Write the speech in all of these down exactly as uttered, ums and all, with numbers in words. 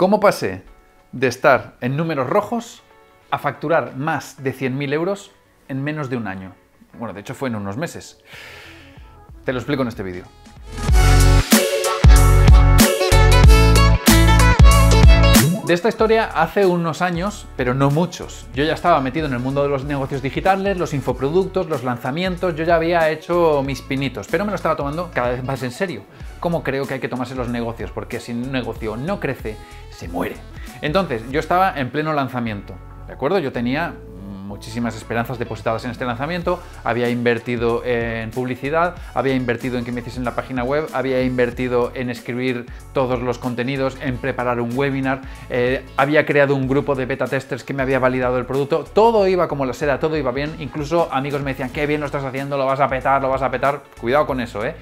¿Cómo pasé de estar en números rojos a facturar más de cien mil euros en menos de un año? Bueno, de hecho fue en unos meses. Te lo explico en este vídeo. De esta historia hace unos años, pero no muchos. Yo ya estaba metido en el mundo de los negocios digitales, los infoproductos, los lanzamientos, yo ya había hecho mis pinitos, pero me lo estaba tomando cada vez más en serio. ¿Cómo creo que hay que tomarse los negocios? Porque si un negocio no crece, se muere. Entonces, yo estaba en pleno lanzamiento, ¿de acuerdo? Yo tenía muchísimas esperanzas depositadas en este lanzamiento, había invertido en publicidad, había invertido en que me hiciesen la página web, había invertido en escribir todos los contenidos, en preparar un webinar, eh, había creado un grupo de beta testers que me había validado el producto, todo iba como la seda, todo iba bien, incluso amigos me decían, qué bien lo estás haciendo, lo vas a petar, lo vas a petar, cuidado con eso, ¿eh?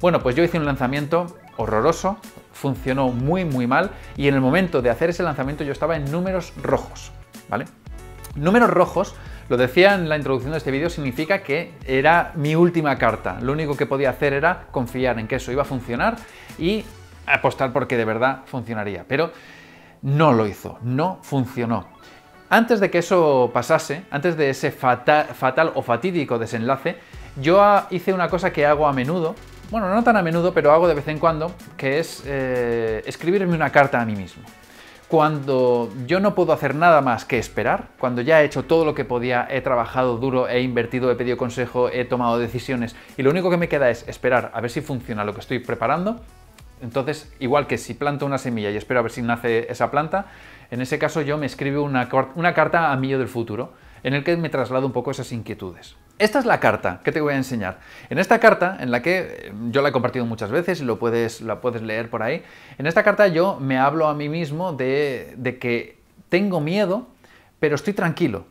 Bueno, pues yo hice un lanzamiento horroroso, funcionó muy muy mal y en el momento de hacer ese lanzamiento yo estaba en números rojos, ¿vale? Números rojos, lo decía en la introducción de este vídeo, significa que era mi última carta. Lo único que podía hacer era confiar en que eso iba a funcionar y apostar porque de verdad funcionaría. Pero no lo hizo, no funcionó. Antes de que eso pasase, antes de ese fatal, fatal o fatídico desenlace, yo hice una cosa que hago a menudo, bueno, no tan a menudo, pero hago de vez en cuando, que es eh, escribirme una carta a mí mismo. Cuando yo no puedo hacer nada más que esperar, cuando ya he hecho todo lo que podía, he trabajado duro, he invertido, he pedido consejo, he tomado decisiones y lo único que me queda es esperar a ver si funciona lo que estoy preparando, entonces igual que si planto una semilla y espero a ver si nace esa planta, en ese caso yo me escribo una, una carta a mí yo del futuro en el que me traslado un poco esas inquietudes. Esta es la carta que te voy a enseñar. En esta carta, en la que yo la he compartido muchas veces y lo puedes, la puedes leer por ahí, en esta carta yo me hablo a mí mismo de, de que tengo miedo, pero estoy tranquilo.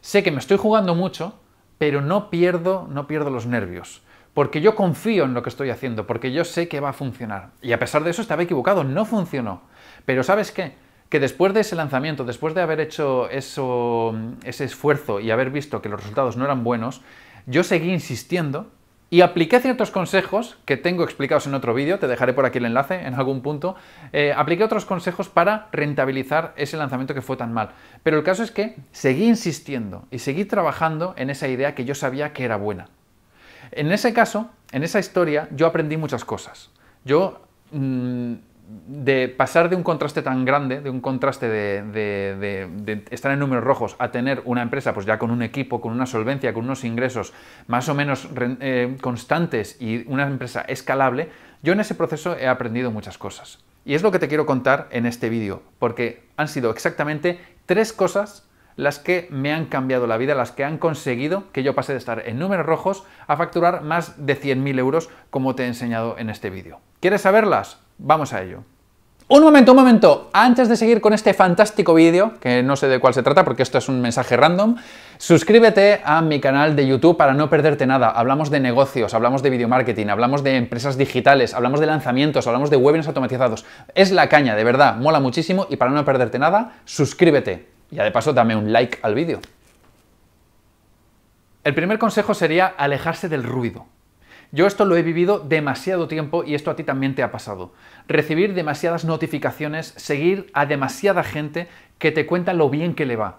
Sé que me estoy jugando mucho, pero no pierdo, no pierdo los nervios. Porque yo confío en lo que estoy haciendo, porque yo sé que va a funcionar. Y a pesar de eso estaba equivocado, no funcionó. Pero ¿sabes qué? Que después de ese lanzamiento, después de haber hecho eso, ese esfuerzo y haber visto que los resultados no eran buenos, yo seguí insistiendo y apliqué ciertos consejos que tengo explicados en otro vídeo, te dejaré por aquí el enlace en algún punto, eh, apliqué otros consejos para rentabilizar ese lanzamiento que fue tan mal. Pero el caso es que seguí insistiendo y seguí trabajando en esa idea que yo sabía que era buena. En ese caso, en esa historia, yo aprendí muchas cosas. Yo... Mmm, de pasar de un contraste tan grande, de un contraste de, de, de, de estar en números rojos a tener una empresa pues ya con un equipo, con una solvencia, con unos ingresos más o menos eh, constantes y una empresa escalable, yo en ese proceso he aprendido muchas cosas. Y es lo que te quiero contar en este vídeo, porque han sido exactamente tres cosas las que me han cambiado la vida, las que han conseguido que yo pase de estar en números rojos a facturar más de cien mil euros, como te he enseñado en este vídeo. ¿Quieres saberlas? Vamos a ello. Un momento, un momento. Antes de seguir con este fantástico vídeo, que no sé de cuál se trata porque esto es un mensaje random, suscríbete a mi canal de YouTube para no perderte nada. Hablamos de negocios, hablamos de video marketing, hablamos de empresas digitales, hablamos de lanzamientos, hablamos de webinars automatizados. Es la caña, de verdad, mola muchísimo y para no perderte nada, suscríbete. Y de paso, dame un like al vídeo. El primer consejo sería alejarse del ruido. Yo esto lo he vivido demasiado tiempo y esto a ti también te ha pasado. Recibir demasiadas notificaciones, seguir a demasiada gente que te cuenta lo bien que le va,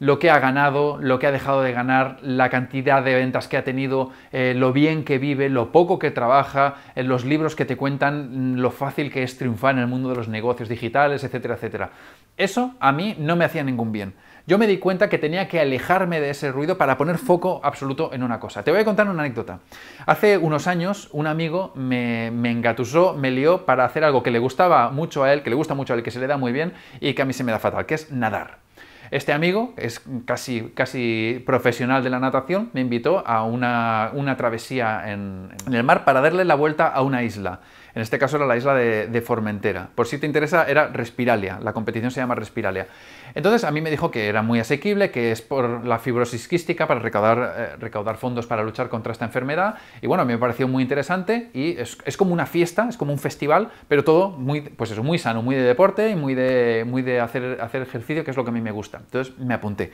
lo que ha ganado, lo que ha dejado de ganar, la cantidad de ventas que ha tenido, eh, lo bien que vive, lo poco que trabaja, eh, los libros que te cuentan lo fácil que es triunfar en el mundo de los negocios digitales, etcétera, etcétera. Eso a mí no me hacía ningún bien. Yo me di cuenta que tenía que alejarme de ese ruido para poner foco absoluto en una cosa. Te voy a contar una anécdota. Hace unos años un amigo me, me engatusó, me lió para hacer algo que le gustaba mucho a él, que le gusta mucho a él, que se le da muy bien y que a mí se me da fatal, que es nadar. Este amigo, es casi, casi profesional de la natación, me invitó a una, una travesía en, en el mar para darle la vuelta a una isla. En este caso era la isla de, de Formentera. Por si te interesa, era Respiralia. La competición se llama Respiralia. Entonces a mí me dijo que era muy asequible, que es por la fibrosis quística para recaudar, eh, recaudar fondos para luchar contra esta enfermedad. Y bueno, a mí me pareció muy interesante y es, es como una fiesta, es como un festival, pero todo muy, pues eso, muy sano, muy de deporte y muy de, muy de hacer, hacer ejercicio, que es lo que a mí me gusta. Entonces me apunté.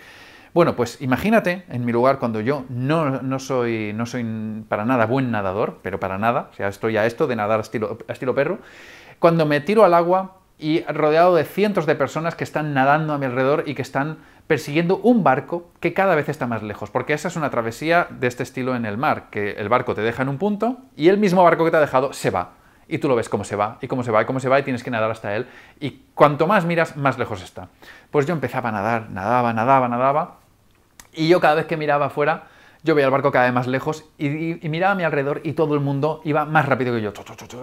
Bueno, pues imagínate en mi lugar cuando yo no, no, soy, no soy para nada buen nadador, pero para nada, o sea, estoy a esto de nadar estilo, estilo perro, cuando me tiro al agua y rodeado de cientos de personas que están nadando a mi alrededor y que están persiguiendo un barco que cada vez está más lejos, porque esa es una travesía de este estilo en el mar, que el barco te deja en un punto y el mismo barco que te ha dejado se va. Y tú lo ves cómo se va, y cómo se va, y cómo se va, y tienes que nadar hasta él. Y cuanto más miras, más lejos está. Pues yo empezaba a nadar, nadaba, nadaba, nadaba, y yo cada vez que miraba afuera, yo veía el barco cada vez más lejos, y, y, y miraba a mi alrededor, y todo el mundo iba más rápido que yo.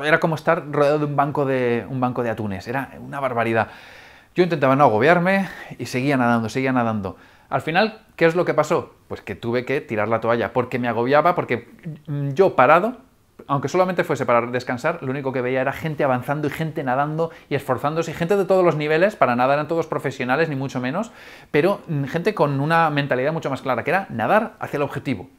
Era como estar rodeado de un banco de, un banco de atunes, era una barbaridad. Yo intentaba no agobiarme, y seguía nadando, seguía nadando. Al final, ¿qué es lo que pasó? Pues que tuve que tirar la toalla, porque me agobiaba, porque yo parado, aunque solamente fuese para descansar, lo único que veía era gente avanzando y gente nadando y esforzándose, y gente de todos los niveles, para nada eran todos profesionales, ni mucho menos, pero gente con una mentalidad mucho más clara, que era nadar hacia el objetivo.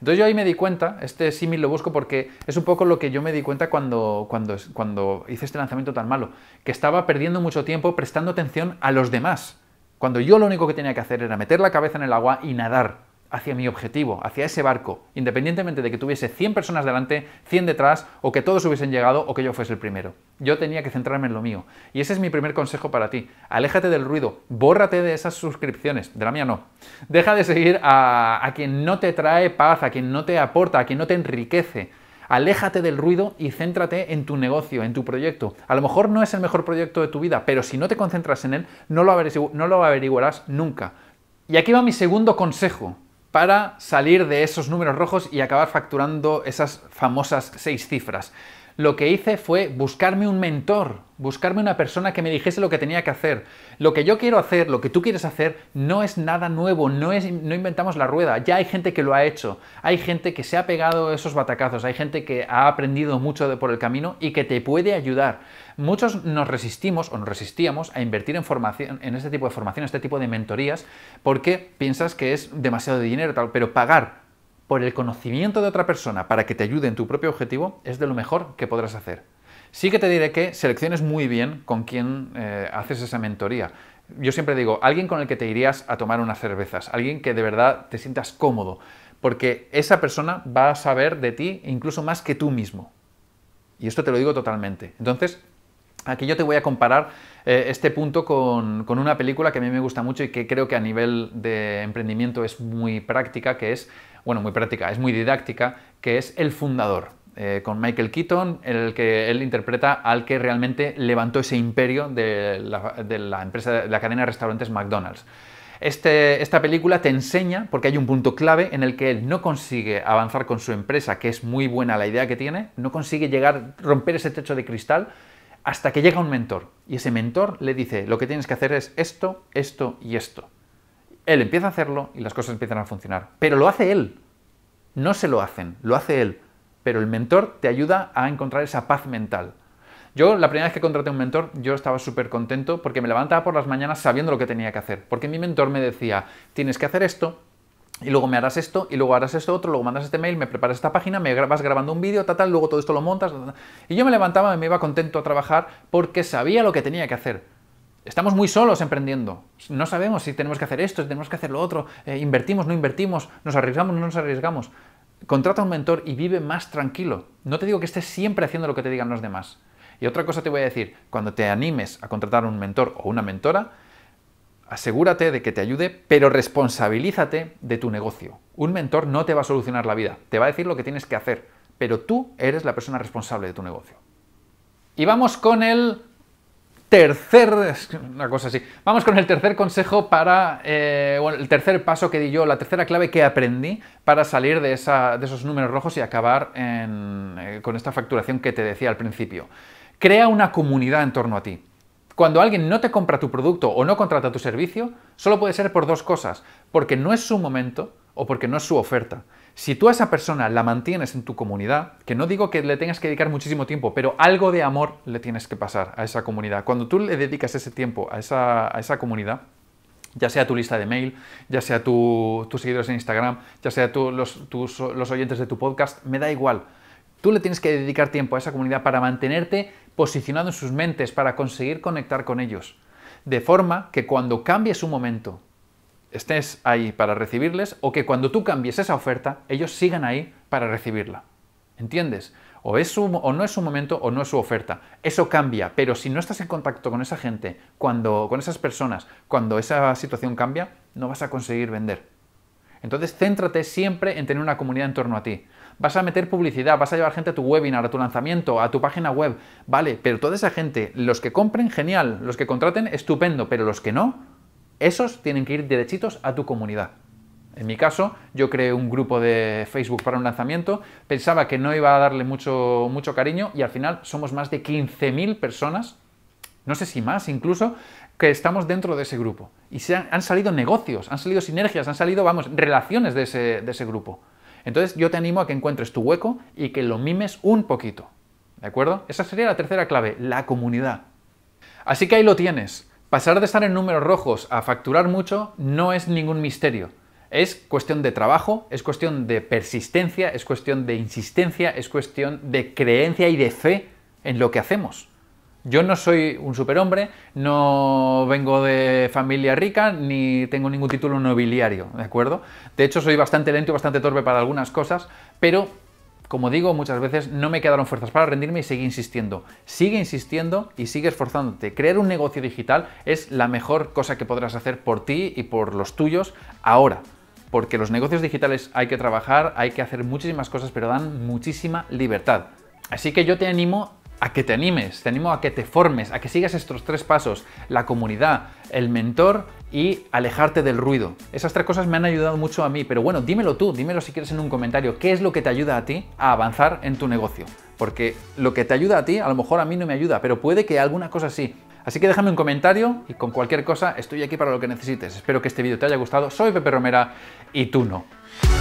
Entonces yo ahí me di cuenta, este símil lo busco porque es un poco lo que yo me di cuenta cuando, cuando, cuando hice este lanzamiento tan malo, que estaba perdiendo mucho tiempo prestando atención a los demás, cuando yo lo único que tenía que hacer era meter la cabeza en el agua y nadar hacia mi objetivo, hacia ese barco, independientemente de que tuviese cien personas delante, cien detrás, o que todos hubiesen llegado, o que yo fuese el primero. Yo tenía que centrarme en lo mío. Y ese es mi primer consejo para ti. Aléjate del ruido, bórrate de esas suscripciones, de la mía no. Deja de seguir a, a quien no te trae paz, a quien no te aporta, a quien no te enriquece. Aléjate del ruido y céntrate en tu negocio, en tu proyecto. A lo mejor no es el mejor proyecto de tu vida, pero si no te concentras en él, no lo averigu- no lo averiguarás nunca. Y aquí va mi segundo consejo para salir de esos números rojos y acabar facturando esas famosas seis cifras. Lo que hice fue buscarme un mentor, buscarme una persona que me dijese lo que tenía que hacer. Lo que yo quiero hacer, lo que tú quieres hacer, no es nada nuevo, no, es, no inventamos la rueda. Ya hay gente que lo ha hecho, hay gente que se ha pegado esos batacazos, hay gente que ha aprendido mucho de por el camino y que te puede ayudar. Muchos nos resistimos o nos resistíamos a invertir en formación, en este tipo de formación, este tipo de mentorías, porque piensas que es demasiado de dinero, tal, pero pagar por el conocimiento de otra persona para que te ayude en tu propio objetivo es de lo mejor que podrás hacer. Sí que te diré que selecciones muy bien con quién eh, haces esa mentoría. Yo siempre digo, alguien con el que te irías a tomar unas cervezas, alguien que de verdad te sientas cómodo, porque esa persona va a saber de ti incluso más que tú mismo. Y esto te lo digo totalmente. Entonces, aquí yo te voy a comparar eh, este punto con, con una película que a mí me gusta mucho y que creo que a nivel de emprendimiento es muy práctica, que es, bueno, muy práctica, es muy didáctica, que es El Fundador, eh, con Michael Keaton, en el que él interpreta al que realmente levantó ese imperio de la, de la empresa, de la cadena de restaurantes McDonald's. Este, esta película te enseña, porque hay un punto clave en el que él no consigue avanzar con su empresa, que es muy buena la idea que tiene, no consigue llegar, romper ese techo de cristal, hasta que llega un mentor, y ese mentor le dice, lo que tienes que hacer es esto, esto y esto. Él empieza a hacerlo y las cosas empiezan a funcionar, pero lo hace él, no se lo hacen, lo hace él, pero el mentor te ayuda a encontrar esa paz mental. Yo, la primera vez que contraté un mentor, yo estaba súper contento porque me levantaba por las mañanas sabiendo lo que tenía que hacer, porque mi mentor me decía, tienes que hacer esto, y luego me harás esto, y luego harás esto otro, luego mandas este mail, me preparas esta página, me gra- vas grabando un vídeo, tal, tal, luego todo esto lo montas, tal, tal. Y yo me levantaba y me iba contento a trabajar porque sabía lo que tenía que hacer. Estamos muy solos emprendiendo, no sabemos si tenemos que hacer esto, si tenemos que hacer lo otro, eh, invertimos, no invertimos, nos arriesgamos, no nos arriesgamos. Contrata a un mentor y vive más tranquilo. No te digo que estés siempre haciendo lo que te digan los demás. Y otra cosa te voy a decir, cuando te animes a contratar a un mentor o una mentora, asegúrate de que te ayude, pero responsabilízate de tu negocio. Un mentor no te va a solucionar la vida, te va a decir lo que tienes que hacer, pero tú eres la persona responsable de tu negocio. Y vamos con el tercer, una cosa así, vamos con el tercer consejo para, eh, bueno, el tercer paso que di yo, la tercera clave que aprendí para salir de, esa, de esos números rojos y acabar en, eh, con esta facturación que te decía al principio. Crea una comunidad en torno a ti. Cuando alguien no te compra tu producto o no contrata tu servicio, solo puede ser por dos cosas, porque no es su momento o porque no es su oferta. Si tú a esa persona la mantienes en tu comunidad, que no digo que le tengas que dedicar muchísimo tiempo, pero algo de amor le tienes que pasar a esa comunidad. Cuando tú le dedicas ese tiempo a esa, a esa comunidad, ya sea tu lista de mail, ya sea tu, tus seguidores en Instagram, ya sea tu, los, tus, los oyentes de tu podcast, me da igual. Tú le tienes que dedicar tiempo a esa comunidad para mantenerte posicionado en sus mentes, para conseguir conectar con ellos. De forma que cuando cambies un momento, estés ahí para recibirles, o que cuando tú cambies esa oferta, ellos sigan ahí para recibirla. ¿Entiendes? O, es su, o no es su momento o no es su oferta. Eso cambia, pero si no estás en contacto con esa gente, cuando, con esas personas, cuando esa situación cambia, no vas a conseguir vender. Entonces, céntrate siempre en tener una comunidad en torno a ti. Vas a meter publicidad, vas a llevar gente a tu webinar, a tu lanzamiento, a tu página web, vale, pero toda esa gente, los que compren, genial, los que contraten, estupendo, pero los que no, esos tienen que ir derechitos a tu comunidad. En mi caso, yo creé un grupo de Facebook para un lanzamiento, pensaba que no iba a darle mucho, mucho cariño y al final somos más de quince mil personas, no sé si más incluso, que estamos dentro de ese grupo. Y se han, han salido negocios, han salido sinergias, han salido, vamos, relaciones de ese, de ese grupo. Entonces yo te animo a que encuentres tu hueco y que lo mimes un poquito, ¿de acuerdo? Esa sería la tercera clave, la comunidad. Así que ahí lo tienes. Pasar de estar en números rojos a facturar mucho no es ningún misterio. Es cuestión de trabajo, es cuestión de persistencia, es cuestión de insistencia, es cuestión de creencia y de fe en lo que hacemos. Yo no soy un superhombre, no vengo de familia rica, ni tengo ningún título nobiliario, ¿de acuerdo? De hecho, soy bastante lento y bastante torpe para algunas cosas, pero, como digo, muchas veces no me quedaron fuerzas para rendirme y seguí insistiendo. Sigue insistiendo y sigue esforzándote. Crear un negocio digital es la mejor cosa que podrás hacer por ti y por los tuyos ahora. Porque los negocios digitales hay que trabajar, hay que hacer muchísimas cosas, pero dan muchísima libertad. Así que yo te animo a que te animes, te animo a que te formes, a que sigas estos tres pasos, la comunidad, el mentor y alejarte del ruido. Esas tres cosas me han ayudado mucho a mí, pero bueno, dímelo tú, dímelo si quieres en un comentario, ¿qué es lo que te ayuda a ti a avanzar en tu negocio? Porque lo que te ayuda a ti, a lo mejor a mí no me ayuda, pero puede que alguna cosa sí. Así que déjame un comentario y con cualquier cosa estoy aquí para lo que necesites. Espero que este vídeo te haya gustado. Soy Pepe Romera y tú no.